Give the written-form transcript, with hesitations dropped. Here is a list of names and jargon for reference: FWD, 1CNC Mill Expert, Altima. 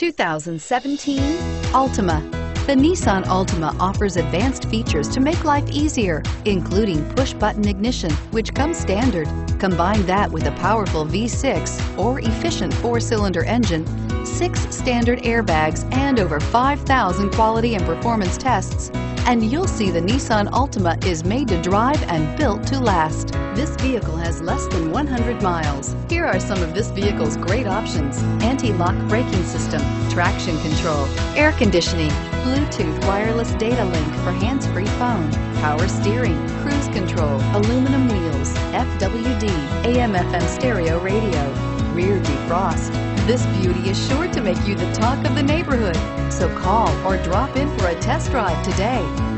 2017 Altima. The Nissan Altima offers advanced features to make life easier, including push-button ignition, which comes standard. Combine that with a powerful V6 or efficient four-cylinder engine, 6 standard airbags, and over 5,000 quality and performance tests, and you'll see the Nissan Altima is made to drive and built to last. This vehicle has less than 100 miles. Here are some of this vehicle's great options: anti-lock braking system, traction control, air conditioning, Bluetooth wireless data link for hands-free phone, power steering, cruise control, aluminum wheels, FWD, AM/FM stereo radio, rear defrost. This beauty is sure to make you the talk of the neighborhood, so call or drop in for a test drive today.